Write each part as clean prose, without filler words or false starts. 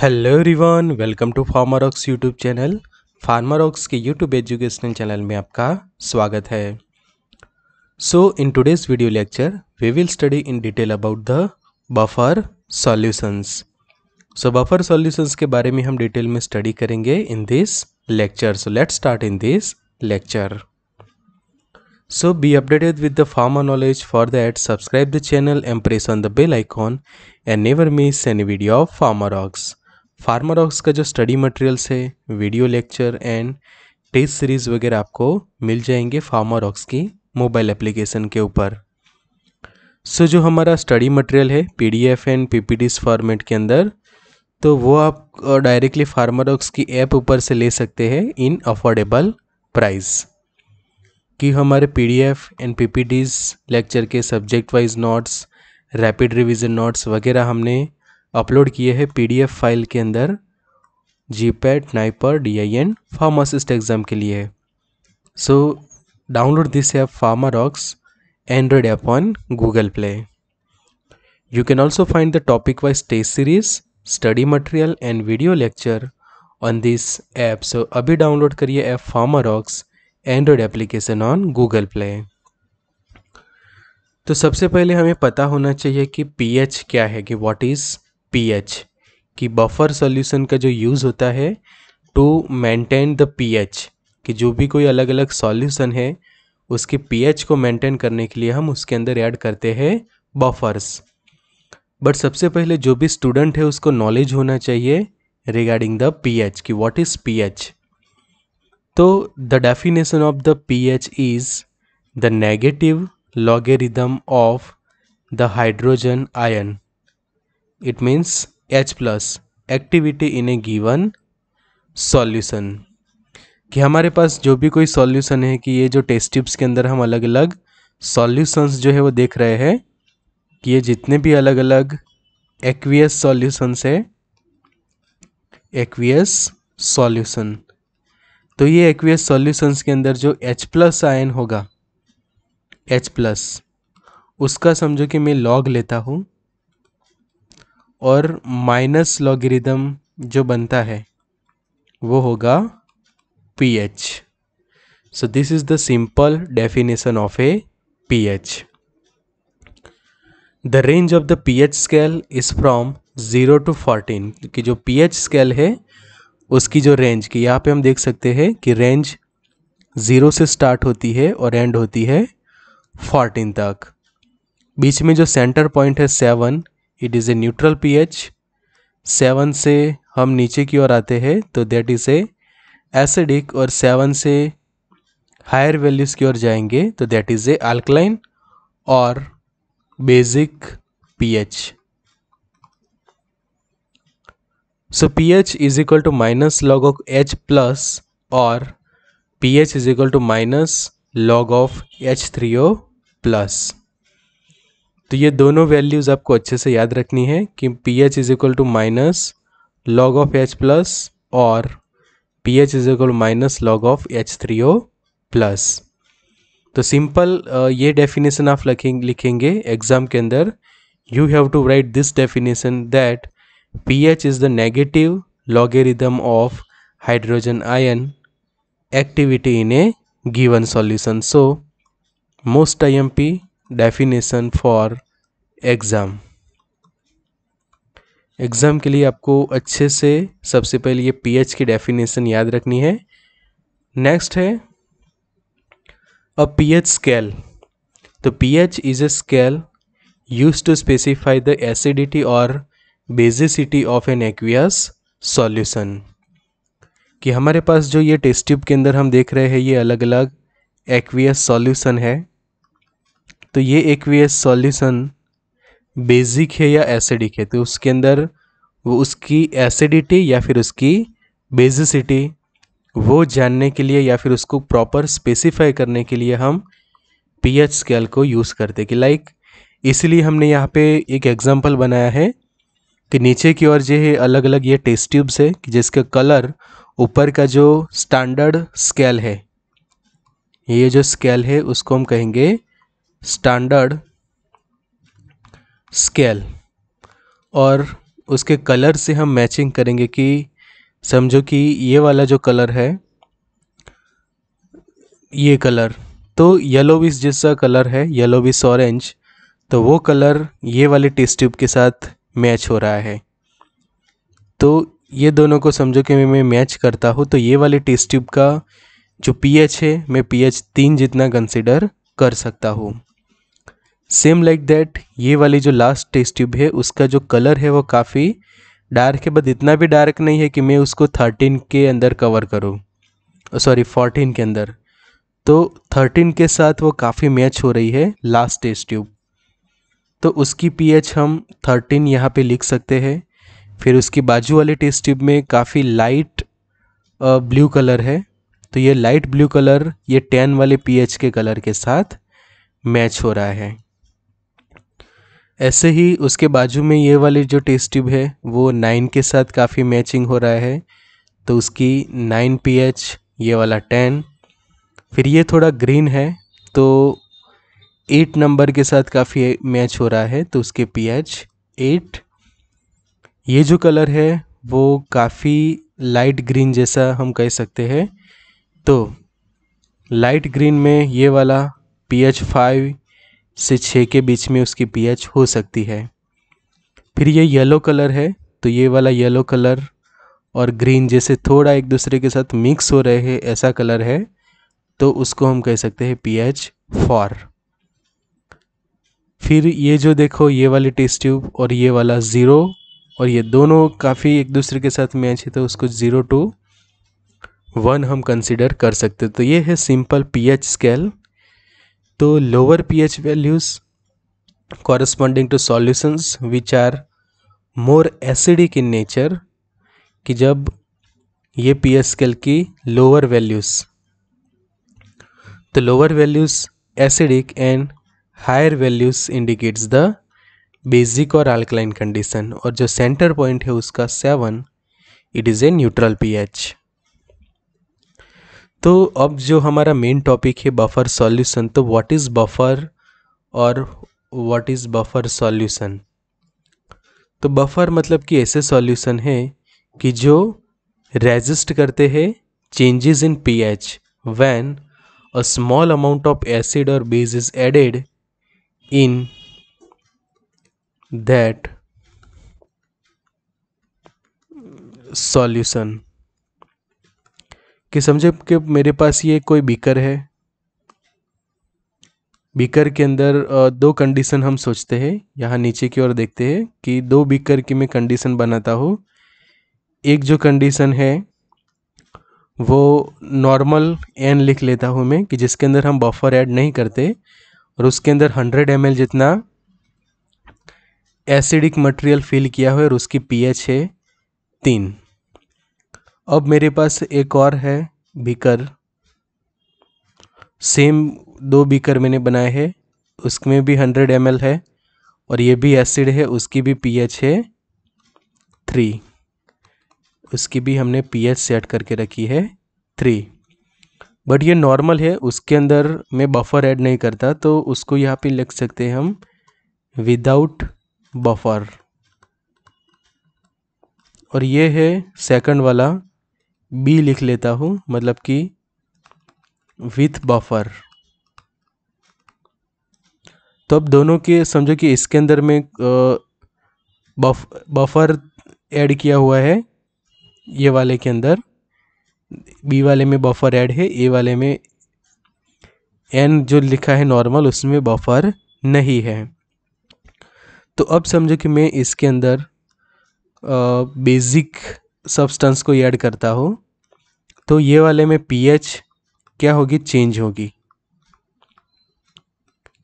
Hello everyone, welcome to Pharmarocks YouTube channel. Pharmarocks के YouTube educational channel में आपका स्वागत है। So in today's video lecture we will study in detail about the buffer solutions. So buffer solutions के बारे में हम detail में स्टडी करेंगे in this lecture. So let's start in this lecture. So be updated with the pharma knowledge, for that subscribe the channel and press on the bell icon and never miss any video of Pharmarocks. Pharmarocks का जो study materials है, video lecture and test series वगैरह आपको मिल जाएंगे Pharmarocks की mobile application के ऊपर। So जो हमारा स्टडी मटेरियल है पीडीएफ एंड पीपीटीज फॉर्मेट के अंदर, तो वो आप डायरेक्टली फार्मारॉक्स की ऐप ऊपर से ले सकते हैं इन अफोर्डेबल प्राइस। कि हमारे पीडीएफ एंड पीपीटीज लेक्चर के subject wise notes, rapid revision notes वगैरह हमने अपलोड किए हैं पीडीएफ फाइल के अंदर GPAT, NIPER, DIN pharmacist exam के लिए। So download this app Pharmarocks Android app on Google Play. You can also find the topic wise test series, study material and video lecture on this app. So अभी download करिए app Pharmarocks Android application on Google Play. तो सबसे पहले हमें पता होना चाहिए कि पीएच क्या है, कि व्हाट इज़ पीएच। कि बफर सॉल्यूशन का जो यूज़ होता है टू मेंटेन द पीएच, कि जो भी कोई अलग अलग सॉल्यूशन है उसके पीएच को मेंटेन करने के लिए हम उसके अंदर ऐड करते हैं बफर्स। बट सबसे पहले जो भी स्टूडेंट है उसको नॉलेज होना चाहिए रिगार्डिंग द पीएच, कि व्हाट इज़ पीएच। तो the definition of the pH is the negative logarithm of the hydrogen ion, it means H plus, activity in a given solution. कि हमारे पास जो भी कोई सॉल्यूशन है, कि ये जो टेस्ट ट्यूब्स के अंदर हम अलग अलग सॉल्यूशंस जो है वो देख रहे हैं, कि ये जितने भी अलग अलग एक्वियस सॉल्यूशंस है, एक्वियस सॉल्यूशन, तो ये एक्वियस सॉल्यूशंस के अंदर जो H प्लस आयन होगा, H प्लस, उसका समझो कि मैं लॉग लेता हूँ और माइनस लॉगरिथम जो बनता है वो होगा pH. So this is the simple definition of a pH. The range of the pH scale is from 0 to 14। कि जो पीएच स्केल है उसकी जो रेंज, की यहाँ पे हम देख सकते हैं कि रेंज 0 से स्टार्ट होती है और एंड होती है 14 तक। बीच में जो सेंटर पॉइंट है 7, it is a neutral pH. 7 से हम नीचे की ओर आते हैं तो दैट इज़ ए एसिडिक, और 7 से हायर वैल्यूज़ की ओर जाएंगे तो दैट इज़ ए अल्कलाइन और basic pH. So pH is equal to minus log of H plus और pH is equal to minus log of H3O plus. तो ये दोनों वैल्यूज़ आपको अच्छे से याद रखनी है कि pH is equal to minus log of H plus और pH is equal minus log of H3O plus. तो सिंपल ये डेफिनेशन आप लिखेंगे एग्ज़ाम के अंदर। You have to write this definition that pH is the negative logarithm of hydrogen ion, activity in a given solution. So most IMP definition for exam के लिए आपको अच्छे से सबसे पहले ये पीएच की डेफिनेशन याद रखनी है। नेक्स्ट है अ पीएच स्केल। तो pH is a scale use to specify the acidity और basicity of an aqueous solution. कि हमारे पास जो ये टेस्ट ट्यूब के अंदर हम देख रहे हैं ये अलग अलग एक्वियस सॉल्यूशन है, तो ये एक्वियस सॉल्यूशन बेसिक है या एसिडिक है, तो उसके अंदर वो उसकी एसिडिटी या फिर उसकी बेसिसिटी वो जानने के लिए या फिर उसको प्रॉपर स्पेसिफाई करने के लिए हम पीएच स्केल को यूज़ करते। कि लाइक इसलिए हमने यहाँ पे एक एग्जांपल बनाया है कि नीचे की ओर जो है अलग अलग ये टेस्ट ट्यूब्स है जिसका कलर ऊपर का जो स्टैंडर्ड स्केल है, ये जो स्केल है उसको हम कहेंगे स्टैंडर्ड स्केल, और उसके कलर से हम मैचिंग करेंगे कि समझो कि ये वाला जो कलर है ये कलर तो येलोविश जैसा कलर है, येलोविश ऑरेंज, तो वो कलर ये वाले टेस्ट ट्यूब के साथ मैच हो रहा है। तो ये दोनों को समझो कि मैं मैच करता हूँ, तो ये वाले टेस्ट ट्यूब का जो पीएच है मैं पीएच 3 जितना कंसिडर कर सकता हूँ। सेम लाइक दैट ये वाली जो लास्ट टेस्ट ट्यूब है उसका जो कलर है वो काफ़ी डार्क है, बट इतना भी डार्क नहीं है कि मैं उसको 13 के अंदर कवर करूँ, सॉरी 14 के अंदर, तो 13 के साथ वो काफ़ी मैच हो रही है लास्ट टेस्ट ट्यूब, तो उसकी पीएच हम 13 यहाँ पे लिख सकते हैं। फिर उसकी बाजू वाले टेस्ट ट्यूब में काफ़ी लाइट ब्लू कलर है, तो ये लाइट ब्लू कलर ये 10 वाले पीएच के कलर के साथ मैच हो रहा है। ऐसे ही उसके बाजू में ये वाले जो टेस्ट ट्यूब है वो 9 के साथ काफ़ी मैचिंग हो रहा है, तो उसकी 9 पीएच, ये वाला 10। फिर ये थोड़ा ग्रीन है तो 8 नंबर के साथ काफ़ी मैच हो रहा है, तो उसके पीएच 8। ये जो कलर है वो काफ़ी लाइट ग्रीन जैसा हम कह सकते हैं, तो लाइट ग्रीन में ये वाला पीएच 5 से 6 के बीच में उसकी पीएच हो सकती है। फिर ये येलो कलर है, तो ये वाला येलो कलर और ग्रीन जैसे थोड़ा एक दूसरे के साथ मिक्स हो रहे हैं ऐसा कलर है, तो उसको हम कह सकते हैं पीएच 4। फिर ये जो देखो ये वाली टेस्ट ट्यूब और ये वाला 0 और ये दोनों काफ़ी एक दूसरे के साथ मैच है, तो उसको 0 to 1 हम कंसिडर कर सकते हैं। तो ये है सिंपल पीएच स्केल। तो lower pH values corresponding to solutions which are more acidic in nature, कि जब ये पीएच स्केल की लोअर वैल्यूज़, तो lower values acidic and higher values indicates the basic और अल्कलाइन कंडीशन, और जो सेंटर पॉइंट है उसका 7, it is a neutral pH. तो अब जो हमारा मेन टॉपिक है बफर सॉल्यूशन, तो व्हाट इज़ बफर और व्हाट इज़ बफर सॉल्यूशन। तो बफर मतलब कि ऐसे सॉल्यूशन है कि जो रेजिस्ट करते हैं changes in pH when a small amount of acid और base is added in that solution. कि समझे कि मेरे पास ये कोई बीकर है, बीकर के अंदर 2 कंडीशन हम सोचते हैं, यहाँ नीचे की ओर देखते हैं कि 2 बीकर की मैं कंडीशन बनाता हूँ। एक जो कंडीशन है वो नॉर्मल एन लिख लेता हूँ मैं, कि जिसके अंदर हम बफर ऐड नहीं करते, और उसके अंदर 100 ml जितना एसिडिक मटेरियल फिल किया हुआ है और उसकी पीएच है 3। अब मेरे पास एक और है बीकर, सेम 2 बीकर मैंने बनाए हैं, उसमें भी 100 ml है और ये भी एसिड है, उसकी भी पीएच है 3, उसकी भी हमने पीएच सेट करके रखी है 3, बट ये नॉर्मल है, उसके अंदर मैं बफर ऐड नहीं करता, तो उसको यहाँ पे लिख सकते हैं हम विदाउट बफर। और ये है सेकंड वाला, बी लिख लेता हूँ, मतलब कि विथ बफर। तो अब दोनों के समझो कि इसके अंदर में बफर ऐड किया हुआ है, ये वाले के अंदर बी वाले में बफर ऐड है, ए वाले में एन जो लिखा है नॉर्मल उसमें बफर नहीं है। तो अब समझो कि मैं इसके अंदर बेसिक सब्सटेंस को ऐड करता हूँ, तो ये वाले में पीएच क्या होगी, चेंज होगी।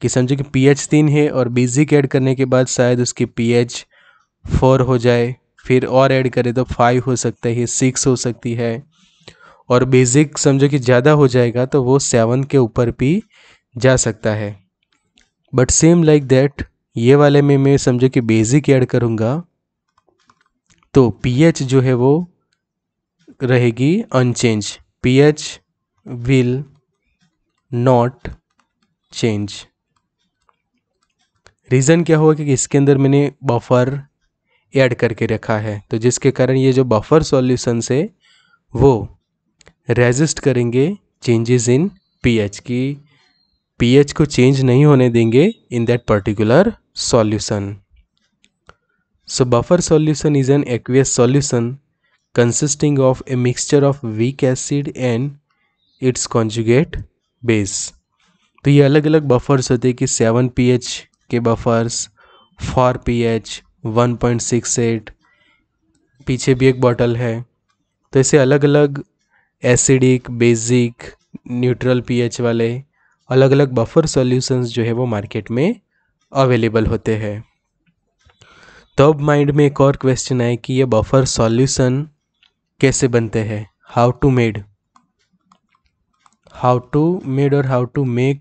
कि समझो कि पीएच 3 है और बेसिक ऐड करने के बाद शायद उसकी पीएच 4 हो जाए, फिर और ऐड करें तो 5 हो सकता है, 6 हो सकती है, और बेसिक समझो कि ज़्यादा हो जाएगा तो वो 7 के ऊपर भी जा सकता है। बट सेम लाइक दैट ये वाले में मैं समझो कि बेसिक ऐड करूँगा तो पीएच जो है वो रहेगी unchange, pH will not change. Reason क्या हुआ कि इसके अंदर मैंने बफर ऐड करके रखा है, तो जिसके कारण ये जो बफर सॉल्यूशंस है वो रेजिस्ट करेंगे चेंजेस इन पीएच की, पीएच को चेंज नहीं होने देंगे in that particular solution. So buffer solution is an aqueous solution consisting of a mixture of weak acid and its conjugate base। तो ये अलग अलग बफर्स होते हैं कि 7 pH के बफर्स, 4 pH, 1.68, पीछे भी एक बॉटल है। तो ऐसे अलग अलग एसिडिक, बेसिक, न्यूट्रल pH वाले अलग अलग बफर सॉल्यूशंस जो है वो मार्केट में अवेलेबल होते हैं। तो अब माइंड में एक और क्वेश्चन आए कि ये बफर सॉल्यूशन कैसे बनते हैं, हाउ टू मेड और how to make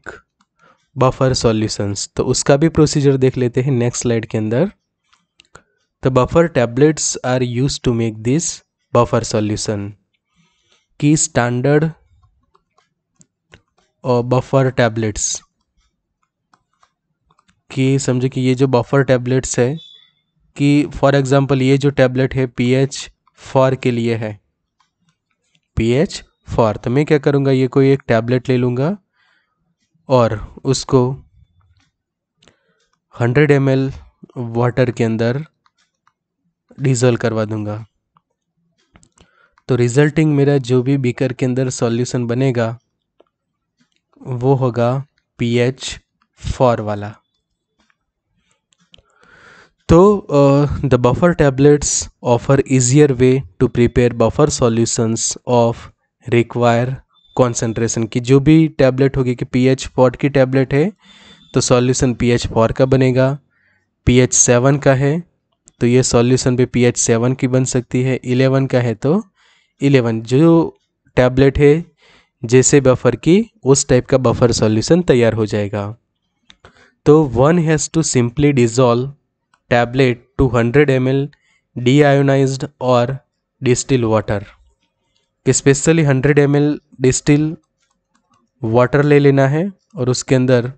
buffer solutions. तो उसका भी प्रोसीजर देख लेते हैं नेक्स्ट स्लाइड के अंदर। तो buffer tablets are use to make this buffer solution की स्टैंडर्ड और बफर टैबलेट्स की, समझो कि ये जो बफर टैबलेट्स है कि फॉर एग्जांपल ये जो टैबलेट है पीएच 4 के लिए है, pH 4। तो मैं क्या करूँगा, ये कोई एक टैबलेट ले लूँगा और उसको 100 ml वाटर के अंदर डिजोल्व करवा दूँगा। तो रिजल्टिंग मेरा जो भी बीकर के अंदर सॉल्यूशन बनेगा वो होगा pH 4 वाला। So the buffer tablets offer easier way to prepare buffer solutions of required concentration। कि जो भी टैबलेट होगी कि pH 4 की टैबलेट है तो सॉल्यूशन pH 4 का बनेगा, pH 7 का है तो ये सॉल्यूशन भी pH 7 की बन सकती है, 11 का है तो 11। जो टैबलेट है जैसे बफर की उस टाइप का बफर सॉल्यूशन तैयार हो जाएगा। तो one has to simply dissolve tablet 200 ml deionized और distil water, specially 100 ml distil water ले लेना है और उसके अंदर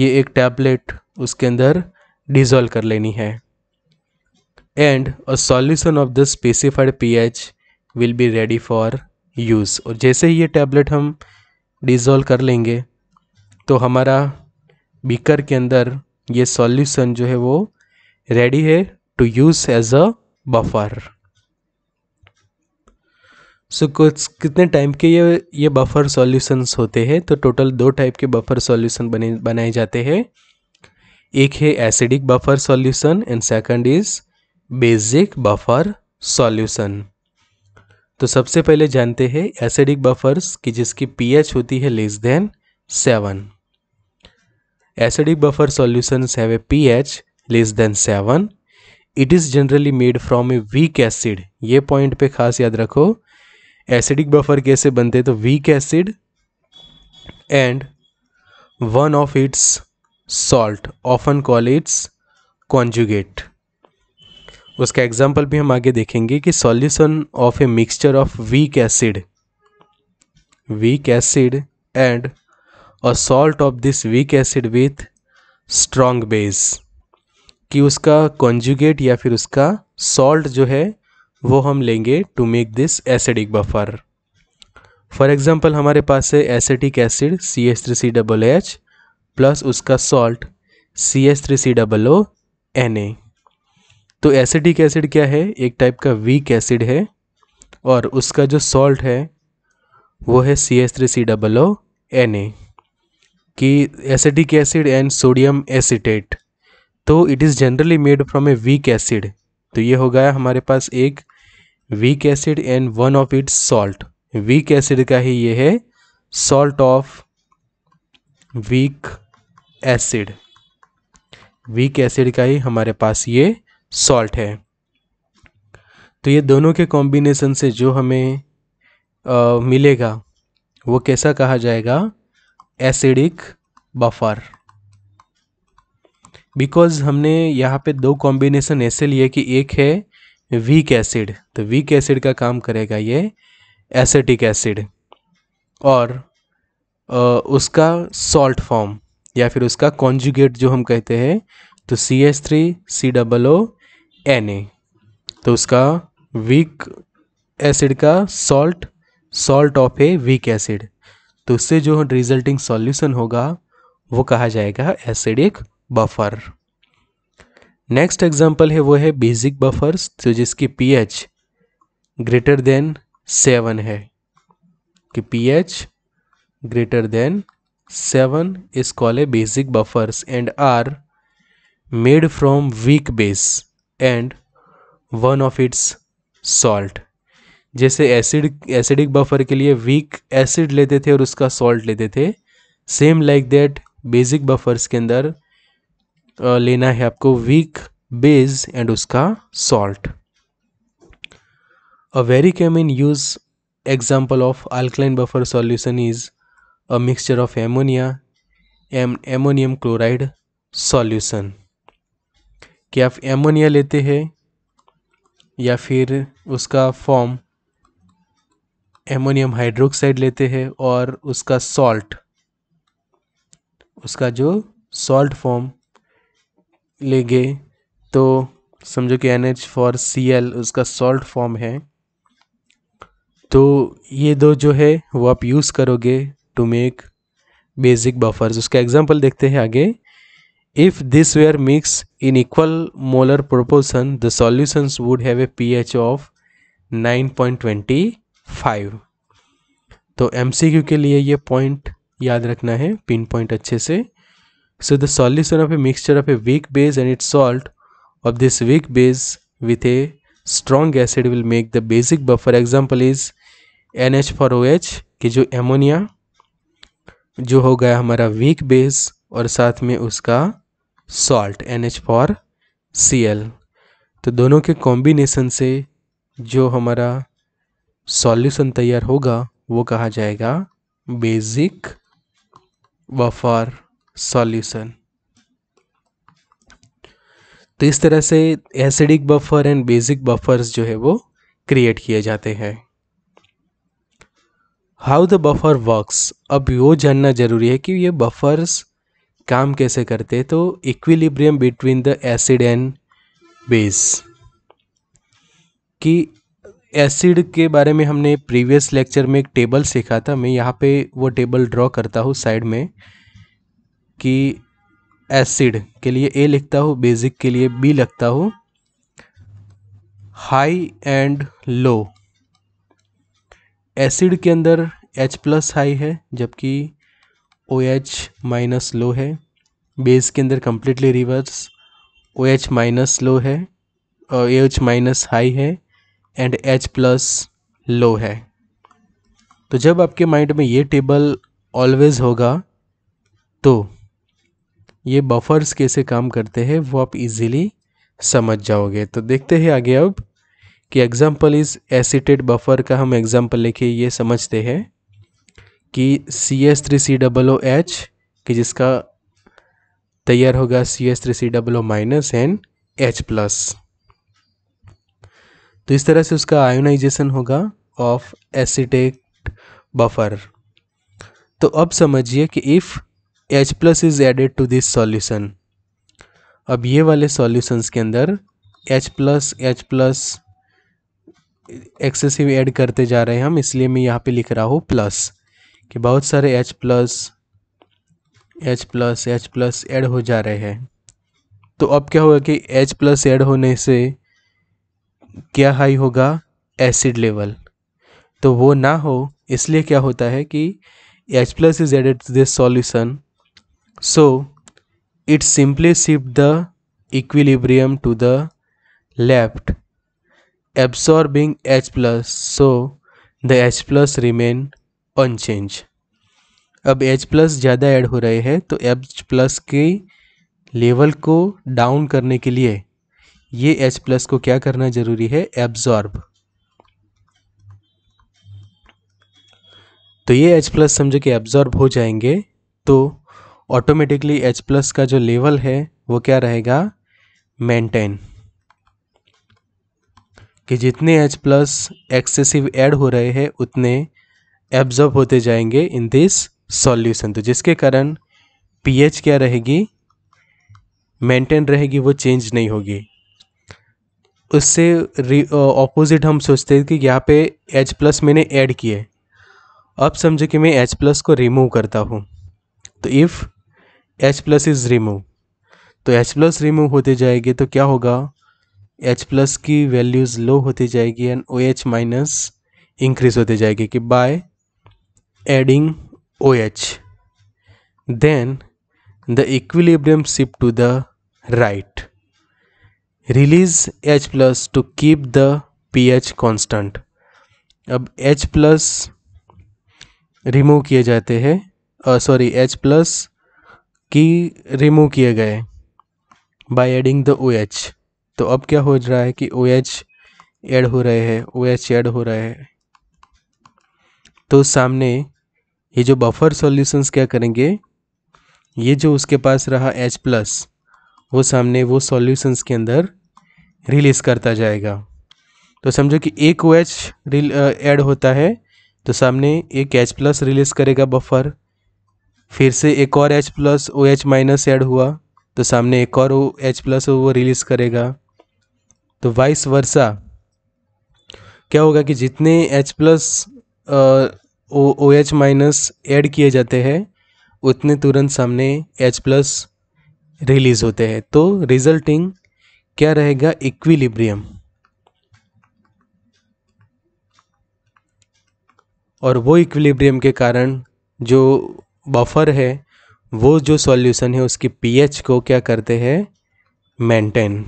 ये एक टैबलेट उसके अंदर डिजोल्व कर लेनी है। And a solution of this specified pH will be ready for use. और जैसे ही ये टैबलेट हम डिजोल्व कर लेंगे तो हमारा बीकर के अंदर ये सॉल्यूशन जो है वो रेडी है to use as a buffer. So कुछ कितने टाइम के ये बफर सॉल्यूशंस होते हैं, तो टोटल 2 टाइप के बफर सॉल्यूशन बनाए जाते हैं। एक है acidic buffer solution and second is basic buffer solution. तो सबसे पहले जानते हैं एसिडिक बफर्स की, जिसकी pH होती है <7। Acidic buffer solutions have a pH <7। It is generally made from a weak acid. ये पॉइंट पे खास याद रखो, एसिडिक बफर कैसे बनते तो weak acid and one of its salt, often call its conjugate. उसका एग्जाम्पल भी हम आगे देखेंगे कि solution of a mixture of weak acid and a salt of this weak acid with strong base, कि उसका कॉन्जुगेट या फिर उसका सॉल्ट जो है वो हम लेंगे to make this acidic buffer. For example हमारे पास है एसिटिक एसिड CH3COOH प्लस उसका सॉल्ट CH3COONA। तो एसिटिक एसिड क्या है, एक टाइप का वीक एसिड है और उसका जो सॉल्ट है वो है CH3COONA, कि acetic acid and sodium acetate. तो it is generally made from a weak acid, तो ये हो गया हमारे पास एक weak acid and one of its salt. Weak acid का ही ये है सॉल्ट ऑफ वीक एसिड का ही हमारे पास ये सॉल्ट है। तो ये दोनों के कॉम्बिनेशन से जो हमें मिलेगा वो कैसा कहा जाएगा, एसिडिक बफर। बिकॉज हमने यहाँ पे 2 कॉम्बिनेशन ऐसे लिए कि एक है वीक एसिड, तो वीक एसिड का काम करेगा ये एसिटिक एसिड, और उसका सॉल्ट फॉर्म या फिर उसका कॉन्जुगेट जो हम कहते हैं तो CH3COONA। तो उसका वीक एसिड का salt, salt of a weak acid, तो उससे जो रिजल्टिंग सॉल्यूशन होगा वो कहा जाएगा एसिडिक बफर। नेक्स्ट एग्जांपल है वो है बेसिक बफर्स, तो जिसकी पीएच ग्रेटर देन 7 है, कि pH greater than 7 is called a basic buffers and are made from weak base and one of its salt. जैसे एसिडिक बफर के लिए वीक एसिड लेते थे और उसका सॉल्ट लेते थे, same like that basic buffers के अंदर लेना है आपको वीक बेस एंड उसका salt. A very common use example of alkaline buffer solution is a mixture of ammonia and ammonium chloride solution, कि आप एमोनिया लेते हैं या फिर उसका फॉर्म एमोनियम हाइड्रोक्साइड लेते हैं और उसका सॉल्ट, उसका जो सॉल्ट फॉर्म लेंगे तो समझो कि NH4Cl उसका सॉल्ट फॉर्म है। तो ये दो जो है वो आप यूज़ करोगे टू मेक बेसिक बफर्स। उसका एग्जांपल देखते हैं आगे। If this were mixed in equal molar proportion, the solutions would have a pH of 9.25। तो MCQ के लिए ये पॉइंट याद रखना है, पिन पॉइंट अच्छे से। So the solution of a mixture of a weak base and its salt of this weak base with a strong acid will make the basic buffer. Example is NH4OH, कि जो ammonia जो हो गया हमारा weak base और साथ में उसका सॉल्ट NH4Cl, तो दोनों के कॉम्बिनेशन से जो हमारा सॉल्यूशन तैयार होगा वो कहा जाएगा बेसिक बफर सॉल्यूशन। तो इस तरह से acidic buffer and basic buffers जो है वो क्रिएट किए जाते हैं। हाउ द बफर वर्क्स, अब वो जानना जरूरी है कि ये बफर्स काम कैसे करते हैं। तो equilibrium between the acid and base, कि एसिड के बारे में हमने प्रीवियस लेक्चर में एक टेबल सीखा था, मैं यहाँ पे वो टेबल ड्रॉ करता हूँ साइड में, कि एसिड के लिए A लिखता हूँ, बेसिक के लिए B लिखता हूँ, हाई एंड लो। एसिड के अंदर H+ हाई है जबकि OH- लो है, बेस के अंदर कम्प्लीटली रिवर्स OH- लो है, OH- हाई है एंड H+ लो है। तो जब आपके माइंड में ये टेबल ऑलवेज होगा तो ये बफर्स कैसे काम करते हैं वो आप इजीली समझ जाओगे। तो देखते हैं आगे अब कि एग्जांपल इस एसिटेट बफर का हम एग्जांपल लेके ये समझते हैं कि CH3COOH, कि जिसका तैयार होगा CH3COO- एंड H+। तो इस तरह से उसका आयोनाइजेशन होगा ऑफ एसिटेट बफर। तो अब समझिए कि if H+ is added to this solution, अब ये वाले सॉल्यूशंस के अंदर H+ एक्सेसिव ऐड करते जा रहे हैं हम, इसलिए मैं यहाँ पे लिख रहा हूँ प्लस, कि बहुत सारे H+ ऐड हो जा रहे हैं। तो अब क्या होगा कि H+ ऐड होने से क्या हाई होगा, एसिड लेवल, तो वो ना हो इसलिए क्या होता है कि H+ is added to this solution, so it simply shift the equilibrium to the left absorbing H+, so the H+ remain unchange. अब H+ ज़्यादा ऐड हो रहे हैं तो H+ के लेवल को डाउन करने के लिए ये H+ को क्या करना जरूरी है, एब्जॉर्ब। तो ये H+ समझो कि एब्जॉर्ब हो जाएंगे तो ऑटोमेटिकली H+ का जो लेवल है वो क्या रहेगा, मेंटेन, कि जितने H+ एक्सेसिव ऐड हो रहे हैं उतने एब्जॉर्ब होते जाएंगे इन दिस सॉल्यूशन। तो जिसके कारण पीएच क्या रहेगी, मेंटेन रहेगी, वो चेंज नहीं होगी। उससे ऑपोजिट हम सोचते हैं कि यहाँ पे H प्लस मैंने ऐड किए, अब समझो कि मैं H प्लस को रिमूव करता हूँ। तो if H plus is remove, तो H प्लस रिमूव होते जाएगी तो क्या होगा, H प्लस की वैल्यूज़ लो होती जाएगी एंड OH माइनस इंक्रीज़ होते जाएगी कि by adding OH, then the equilibrium shift to the right, release H plus to keep the pH constant. अब H प्लस रिमूव किए जाते हैं, सॉरी H प्लस की रिमूव किए गए बाय एडिंग द OH, तो अब क्या हो रहा है कि OH ऐड हो रहे हैं, OH ऐड हो रहे हैं, तो सामने ये जो बफर सॉल्यूशंस क्या करेंगे, ये जो उसके पास रहा H प्लस वो सामने वो सॉल्यूशंस के अंदर रिलीज़ करता जाएगा। तो समझो कि एक OH ऐड होता है तो सामने एक H प्लस रिलीज़ करेगा बफर, फिर से एक और H plus OH minus add हुआ तो सामने एक और OH प्लस वो रिलीज़ करेगा। तो वाइस वर्सा क्या होगा कि जितने H plus OH minus add किए जाते हैं उतने तुरंत सामने H प्लस रिलीज़ होते हैं, तो रिजल्टिंग क्या रहेगा, इक्विलिब्रियम। और वो इक्विलिब्रियम के कारण जो बफर है वो जो सॉल्यूशन है उसकी pH को क्या करते हैं, maintain.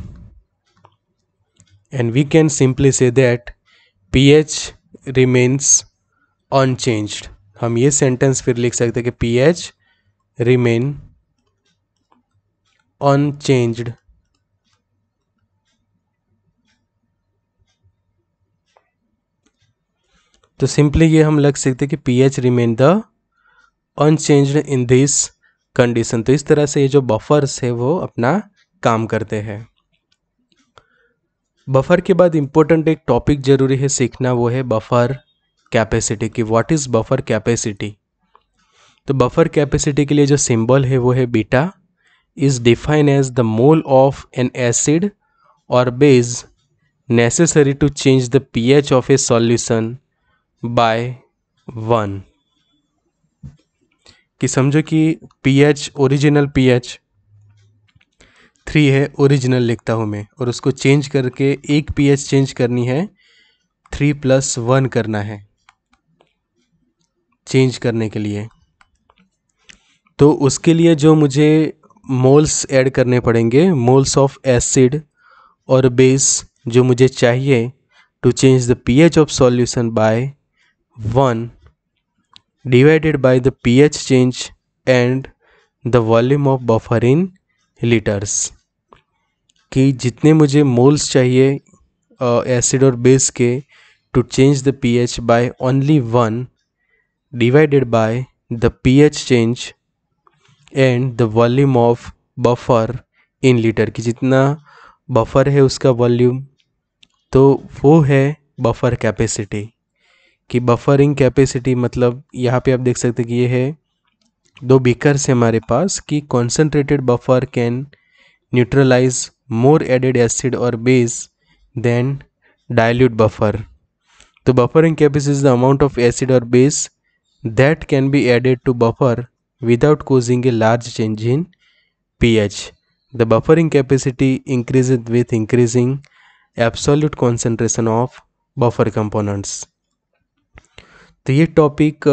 And we can simply say that pH remains unchanged. हम ये सेंटेंस फिर लिख सकते हैं कि pH रिमेन unchanged तो सिंपली ये हम लग सकते हैं कि pH remain the unchanged in this condition। तो इस तरह से ये जो बफर्स है वो अपना काम करते हैं। बफर के बाद इम्पोर्टेंट एक टॉपिक जरूरी है सीखना, वो है बफर कैपेसिटी, कि व्हाट इज बफर कैपेसिटी। तो बफर कैपेसिटी के लिए जो सिंबल है वो है beta, is defined as the mole of an acid or base necessary to change the pH of a solution by 1। कि समझो कि pH ओरिजिनल pH 3 है, ओरिजिनल लिखता हूँ मैं, और उसको चेंज करके एक pH चेंज करनी है, 3+1 करना है चेंज करने के लिए। तो उसके लिए जो मुझे मोल्स ऐड करने पड़ेंगे, मोल्स ऑफ एसिड और बेस जो मुझे चाहिए to change the pH of solution by 1 divided by the pH change and the volume of buffer in litres. कि जितने मुझे मोल्स चाहिए एसिड और बेस के to change the pH by only 1 divided by the pH change and the volume of buffer in litre, की जितना buffer है उसका वॉल्यूम, तो वो है बफर कैपेसिटी। कि बफरिंग कैपेसिटी मतलब यहाँ पे आप देख सकते हैं कि ये है दो बीकर्स है हमारे पास, कि concentrated buffer can neutralise more added acid और बेस देन डाइल्यूट बफर। तो buffering capacity is the amount of acid और base that can be added to buffer without causing a large change in pH. The buffering capacity increases with increasing absolute concentration of buffer components. तो ये topic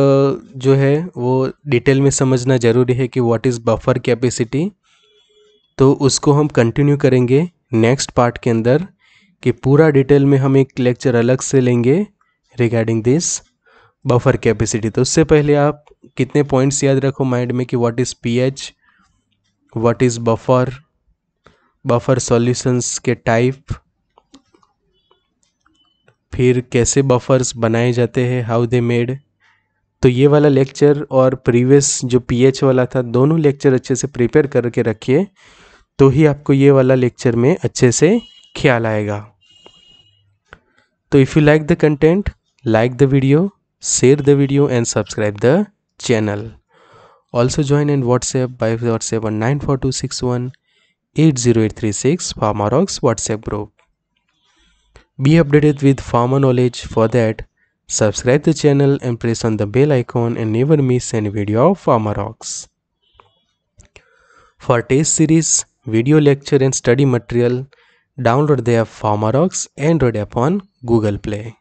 जो है वो detail में समझना ज़रूरी है कि what is buffer capacity। तो उसको हम कंटिन्यू करेंगे नेक्स्ट पार्ट के अंदर, कि पूरा डिटेल में हम एक लेक्चर अलग से लेंगे रिगार्डिंग दिस बफर कैपेसिटी। तो उससे पहले आप कितने पॉइंट्स याद रखो माइंड में, कि what is pH, what is buffer, buffer solutions के टाइप, फिर कैसे बफर्स बनाए जाते हैं, हाउ दे मेड। तो ये वाला लेक्चर और प्रीवियस जो pH वाला था, दोनों लेक्चर अच्छे से प्रिपेयर करके रखिए, तो ही आपको ये वाला लेक्चर में अच्छे से ख्याल आएगा। तो if you like the content, like the video, share the video and subscribe the channel. Also join in WhatsApp by WhatsApp on 94261 80836 Pharmarocks WhatsApp group. Be updated with pharma knowledge. For that, subscribe the channel and press on the bell icon and never miss any video of Pharmarocks. For test series, video lecture and study material, download the app Pharmarocks, Android app on Google Play.